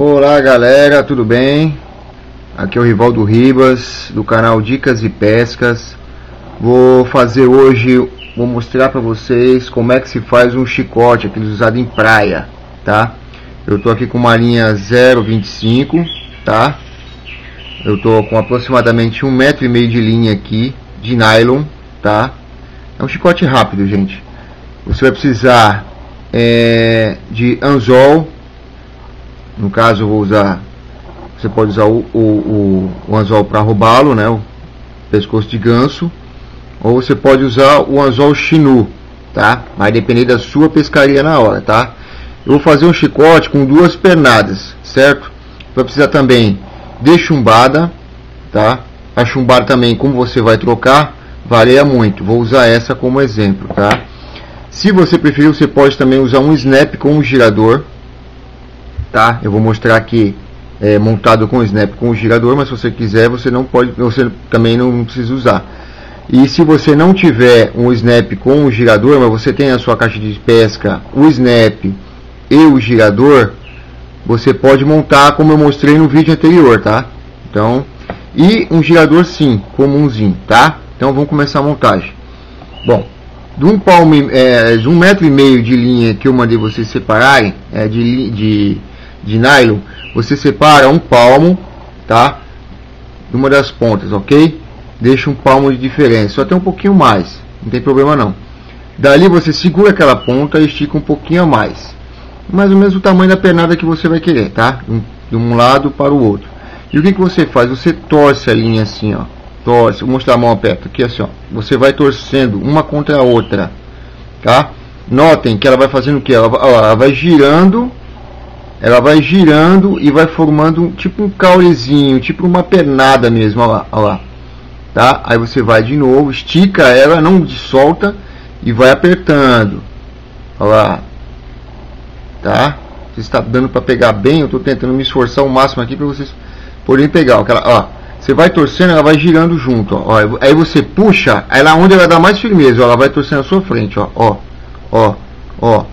Olá galera, tudo bem? Aqui é o Rivaldo Ribas do canal Dicas e Pescas. Vou mostrar para vocês como é que se faz um chicote, aqueles usados em praia, tá? Eu tô aqui com uma linha 0,25, tá? Eu tô com aproximadamente 1,5 metro de linha aqui de nylon, tá? É um chicote rápido, gente. Você vai precisar de anzol. No caso eu vou usar, você pode usar o anzol para robalo, né, o pescoço de ganso, ou você pode usar o anzol chinu, tá? Vai depender da sua pescaria na hora, tá? Eu vou fazer um chicote com duas pernadas, certo? Vai precisar também de chumbada, tá? A chumbada também, como você vai trocar, varia muito. Vou usar essa como exemplo, tá? Se você preferir, você pode também usar um snap com um girador, tá? Eu vou mostrar aqui montado com o snap com o girador, mas se você quiser, você não pode, você também não precisa usar. E se você não tiver um snap com o girador, mas você tem a sua caixa de pesca, o snap e o girador, você pode montar como eu mostrei no vídeo anterior, tá? Então, e um girador sim, comumzinho, tá? Então vamos começar a montagem. Bom, de 1,5 metro de linha que eu mandei vocês separarem, de nylon, você separa um palmo, tá, uma das pontas, ok? Deixa um palmo de diferença, só tem um pouquinho mais, não tem problema não. Dali você segura aquela ponta e estica um pouquinho a mais ou menos o tamanho da pernada que você vai querer, tá? De um lado para o outro. E o que você faz? Você torce a linha assim, ó, torce, vou mostrar a mão aperta aqui assim, ó, você vai torcendo uma contra a outra, tá? Notem que ela vai fazendo o que? Ela vai girando, ela vai girando e vai formando tipo um caulezinho, tipo uma pernada mesmo, olha lá, tá? Aí você vai de novo, estica ela, não solta e vai apertando, olha lá, tá? Você está dando para pegar bem, eu estou tentando me esforçar o máximo aqui para vocês poderem pegar, aquela, ó, você vai torcendo, ela vai girando junto, ó, aí você puxa, aí lá onde ela dá mais firmeza, ó, ela vai torcendo a sua frente, ó, ó, ó, ó,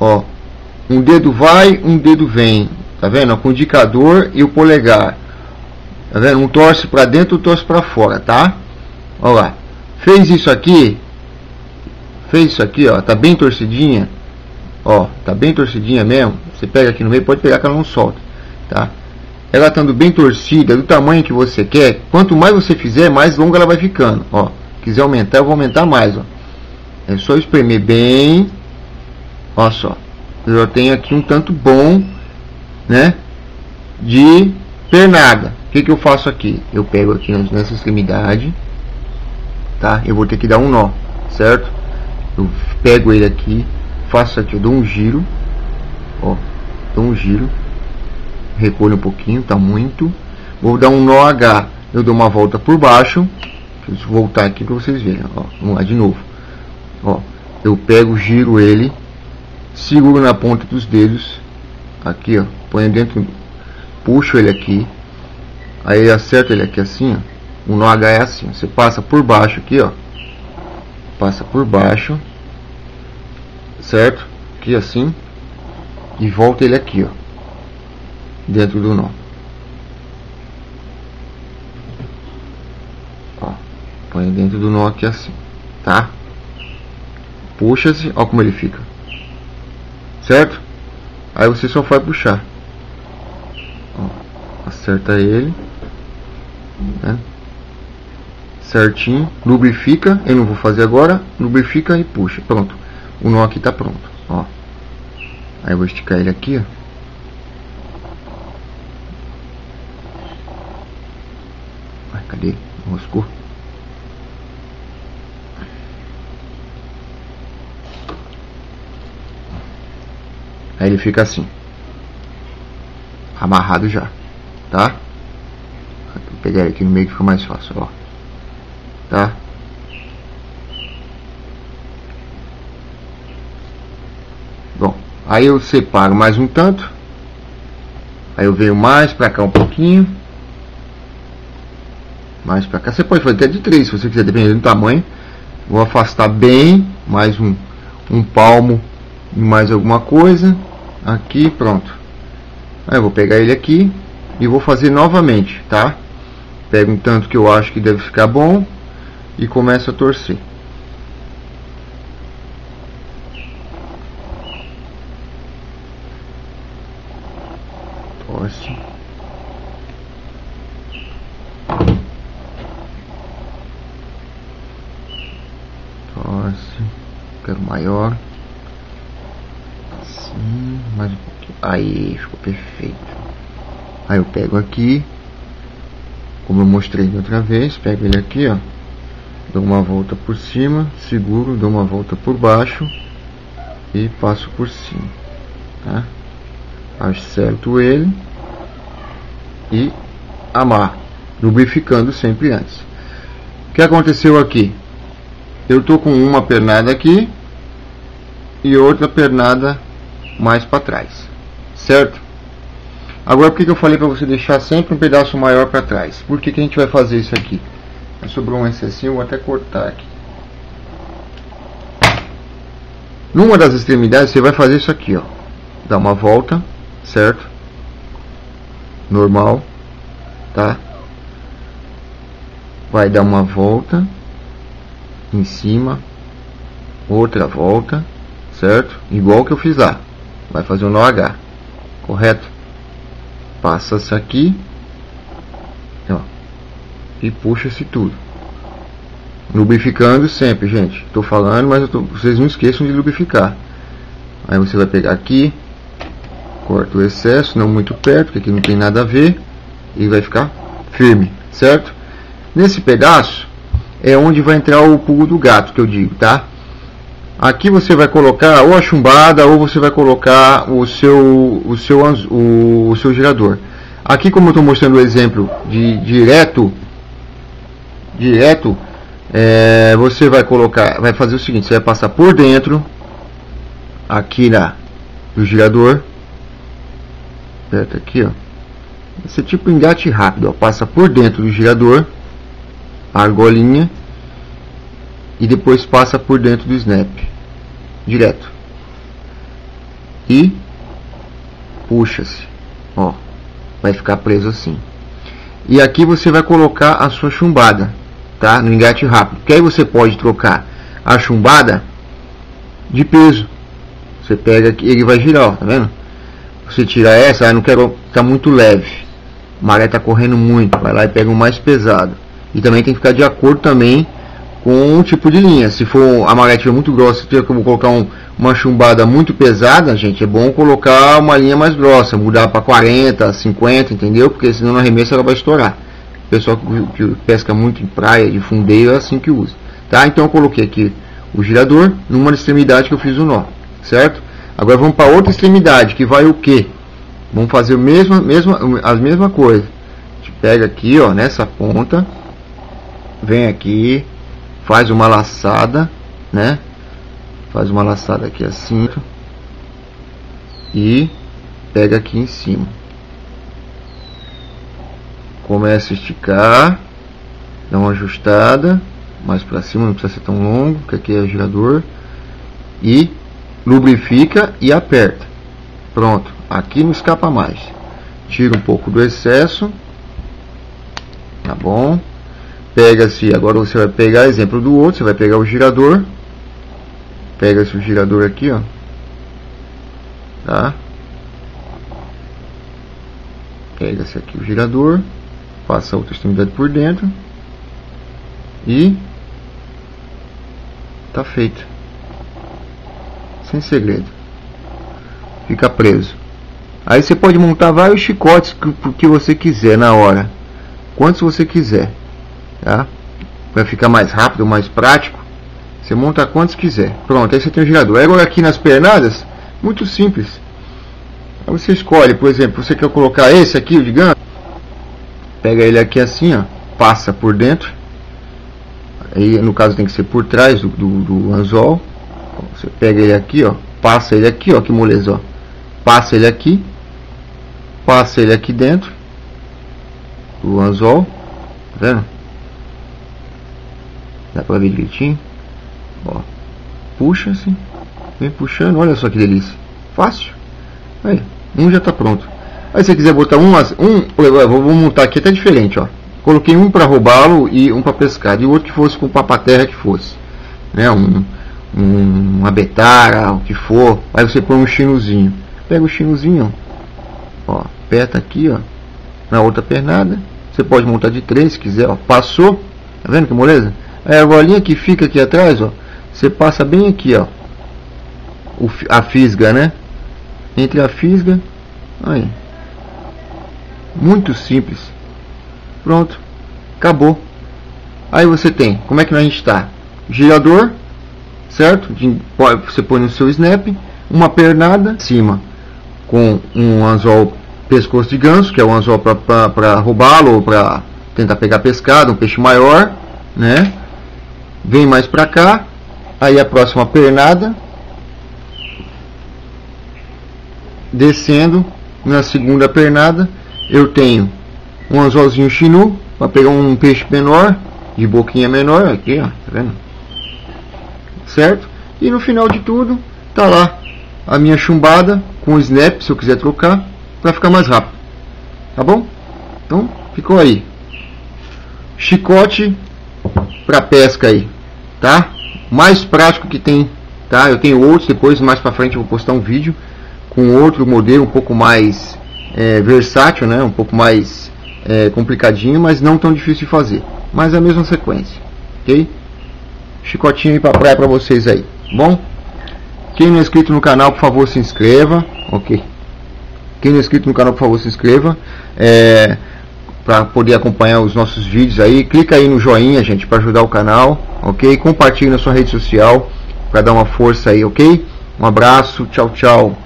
ó. Um dedo vai, um dedo vem, tá vendo? Com o indicador e o polegar, tá vendo? Um torce para dentro, um torce para fora, tá? Olha lá, fez isso aqui, ó, tá bem torcidinha, ó, tá bem torcidinha mesmo. Você pega aqui no meio, pode pegar que ela não solta, tá? Ela estando bem torcida, do tamanho que você quer, quanto mais você fizer, mais longa ela vai ficando, ó. Se quiser aumentar, eu vou aumentar mais, ó. É só espremer bem, ó só. Eu já tenho aqui um tanto bom, né, de pernada. O que que eu faço aqui? Eu pego aqui nessa extremidade, tá? Eu vou ter que dar um nó, certo? Eu pego ele aqui, faço aqui, eu dou um giro, ó, dou um giro, recolho um pouquinho, tá muito. Vou dar um nó H, eu dou uma volta por baixo. Deixa eu voltar aqui para vocês verem, ó, vamos lá de novo. Ó, eu pego, giro ele, seguro na ponta dos dedos aqui, ó, põe dentro, puxo ele aqui, aí acerto ele aqui assim, ó. O nó H é assim, você passa por baixo aqui, ó, passa por baixo, certo? Aqui assim, e volta ele aqui, ó, dentro do nó, ó, põe dentro do nó aqui assim, tá? Puxa-se, ó como ele fica, certo? Aí você só vai puxar, ó, acerta ele, né? Certinho, lubrifica, eu não vou fazer agora, lubrifica e puxa, pronto, o nó aqui tá pronto, ó. Aí eu vou esticar ele aqui, ó, ai, cadê? Roscou. Aí ele fica assim, amarrado já, tá? Vou pegar ele aqui no meio que fica mais fácil, ó, tá? Bom, aí eu separo mais um tanto, aí eu venho mais pra cá um pouquinho, mais pra cá, você pode fazer até de 3 se você quiser, dependendo do tamanho. Vou afastar bem, mais um palmo, mais alguma coisa, aqui, pronto. Eu vou pegar ele aqui e vou fazer novamente, tá? Pego um tanto que eu acho que deve ficar bom e começo a torcer. Torce. Torce. Quero maior. Assim, mais um pouquinho. Aí, ficou perfeito. Aí eu pego aqui, como eu mostrei da outra vez, pego ele aqui, ó, dou uma volta por cima, seguro, dou uma volta por baixo e passo por cima, tá? Acerto ele e amarro, lubrificando sempre antes. O que aconteceu aqui? Eu tô com uma pernada aqui e outra pernada mais para trás, certo? Agora, por que eu falei para você deixar sempre um pedaço maior para trás? Por que a gente vai fazer isso aqui? Sobrou um excessinho, vou até cortar aqui. Numa das extremidades, você vai fazer isso aqui, ó. Dá uma volta, certo? Normal, tá? Vai dar uma volta em cima, outra volta, certo? Igual que eu fiz lá. Vai fazer um nó H, correto? Passa-se aqui, ó, e puxa-se tudo, lubrificando sempre, gente. Estou falando, mas vocês não esqueçam de lubrificar. Aí você vai pegar aqui, corta o excesso, não muito perto, porque aqui não tem nada a ver, e vai ficar firme, certo? Nesse pedaço é onde vai entrar o pulo do gato, que eu digo, tá? Aqui você vai colocar ou a chumbada, ou você vai colocar o seu girador. Aqui, como eu estou mostrando o exemplo de direto, você vai colocar, vai fazer o seguinte: você vai passar por dentro aqui do girador, certo? Aqui, ó, esse é tipo engate rápido, ó, passa por dentro do girador, a argolinha, e depois passa por dentro do snap direto e puxa-se, ó, vai ficar preso assim. E aqui você vai colocar a sua chumbada, tá, no engate rápido, que aí você pode trocar a chumbada de peso. Você pega aqui, ele vai girar, ó, tá vendo? Você tira essa, eu não quero, tá muito leve, a maré tá correndo muito, vai lá e pega o mais pesado. E também tem que ficar de acordo também com um tipo de linha. Se for a maré muito grossa, se eu colocar uma chumbada muito pesada, gente, é bom colocar uma linha mais grossa, mudar para 40, 50, entendeu? Porque senão na arremesso ela vai estourar. O pessoal que pesca muito em praia, de fundeiro, é assim que usa, tá? Então eu coloquei aqui o girador numa extremidade que eu fiz o nó, certo? Agora vamos para outra extremidade, que vai o quê? Vamos fazer a mesma coisa. A gente pega aqui, ó, nessa ponta, vem aqui, faz uma laçada, né? Faz uma laçada aqui assim e pega aqui em cima, começa a esticar, dá uma ajustada mais para cima, não precisa ser tão longo, porque aqui é o girador, e lubrifica e aperta. Pronto, aqui não escapa mais. Tira um pouco do excesso, tá bom? Pega-se, agora você vai pegar exemplo do outro, você vai pegar o girador, pega-se o girador aqui, ó, tá? Pega-se aqui o girador, passa a outra extremidade por dentro e tá feito, sem segredo, fica preso. Aí você pode montar vários chicotes que você quiser na hora, quantos você quiser, tá? Vai ficar mais rápido, mais prático. Você monta quantos quiser. Pronto, aí você tem o girador. Agora aqui nas pernadas, muito simples. Aí você escolhe, por exemplo, você quer colocar esse aqui, digamos. Pega ele aqui assim, ó, passa por dentro. Aí no caso tem que ser por trás do anzol. Você pega ele aqui, ó, passa ele aqui, ó, que moleza, ó. Passa ele aqui dentro do anzol. Tá vendo? Dá pra ver direitinho, ó, puxa-se, vem puxando, olha só que delícia, fácil. Aí, um já tá pronto. Aí se você quiser botar vou montar aqui até diferente, ó. Coloquei um para roubá-lo e um para pescar, e outro que fosse com papaterra que fosse, né? Uma betara, o que for. Aí você põe um chinozinho. Pega o chinozinho, ó, aperta aqui, ó, na outra pernada. Você pode montar de três se quiser, ó. Passou, tá vendo que moleza? É a bolinha que fica aqui atrás, ó. Você passa bem aqui, ó, a fisga, né? Entre a fisga, aí. Muito simples. Pronto, acabou. Aí você tem, como é que a gente está? Girador, certo? Você põe no seu snap, uma pernada em cima com um anzol pescoço de ganso, que é um anzol para roubá-lo ou para tentar pegar pescado, um peixe maior, né? Vem mais para cá, aí a próxima pernada, descendo na segunda pernada. Eu tenho um anzolzinho chinu para pegar um peixe menor, de boquinha menor, aqui, ó, tá vendo? Certo? E no final de tudo, tá lá a minha chumbada com o snap, se eu quiser trocar, para ficar mais rápido. Tá bom? Então, ficou aí. Chicote para pesca aí, tá? Mais prático que tem, tá? Eu tenho outros, depois mais para frente eu vou postar um vídeo com outro modelo um pouco mais versátil, né? Um pouco mais complicadinho, mas não tão difícil de fazer, mas a mesma sequência, ok? Chicotinho aí pra praia pra vocês aí, bom? Quem não é inscrito no canal, por favor, se inscreva, ok? Quem não é inscrito no canal, por favor, se inscreva, pra poder acompanhar os nossos vídeos aí. Clica aí no joinha, gente, pra ajudar o canal, ok? Compartilhe na sua rede social pra dar uma força aí, ok? Um abraço, tchau, tchau.